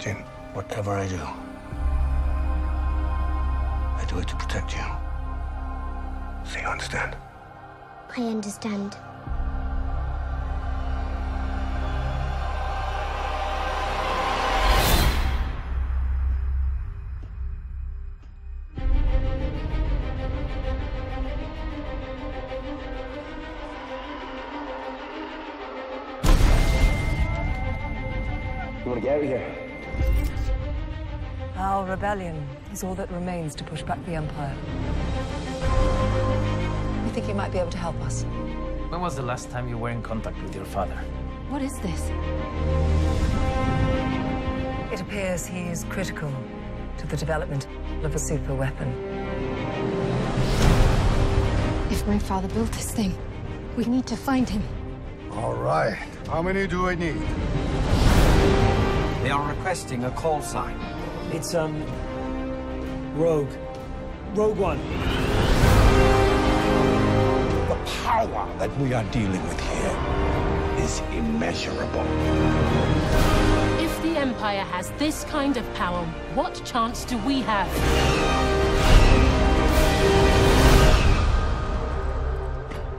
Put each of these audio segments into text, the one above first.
Jin, whatever I do it to protect you. So you understand? I understand. Get out of here. Our rebellion is all that remains to push back the Empire. We think you might be able to help us. When was the last time you were in contact with your father? What is this? It appears he is critical to the development of a super weapon. If my father built this thing, we need to find him. All right. How many do I need? They are requesting a call sign. It's, Rogue One. The power that we are dealing with here is immeasurable. If the Empire has this kind of power, what chance do we have?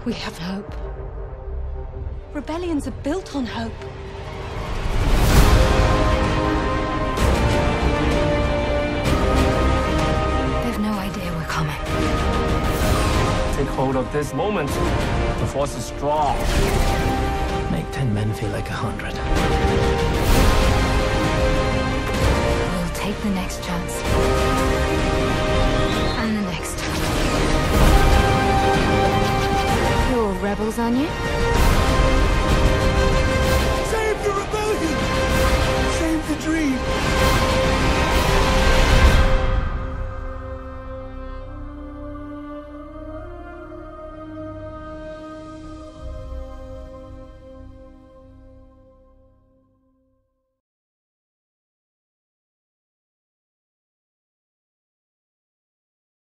We have hope. Rebellions are built on hope. Take hold of this moment. The force is strong. Make 10 men feel like 100. We'll take the next chance. And the next time. You're rebels, aren't you?